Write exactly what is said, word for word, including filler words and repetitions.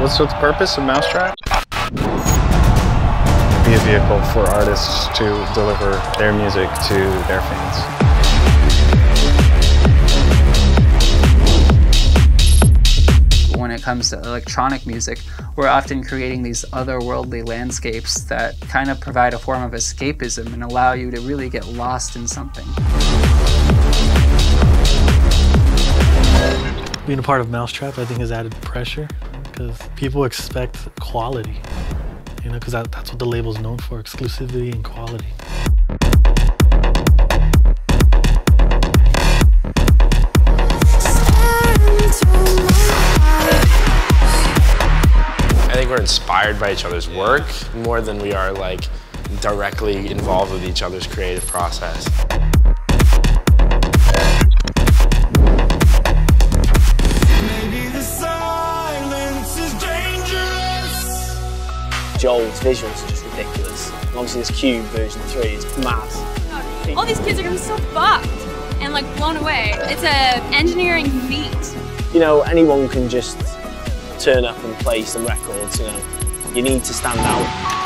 What's with the purpose of mau five trap? Be a vehicle for artists to deliver their music to their fans. When it comes to electronic music, we're often creating these otherworldly landscapes that kind of provide a form of escapism and allow you to really get lost in something. Being a part of mau five trap, I think, has added pressure because people expect quality, you know, because that, that's what the label's known for, exclusivity and quality. We're inspired by each other's work more than we are like directly involved with each other's creative process. Maybe the silence is dangerous. Joel's visuals are just ridiculous. And obviously this Cube version three is mad. All these kids are gonna be so fucked and like blown away. It's an engineering feat. You know, anyone can just turn up and play some records, you know. You need to stand out.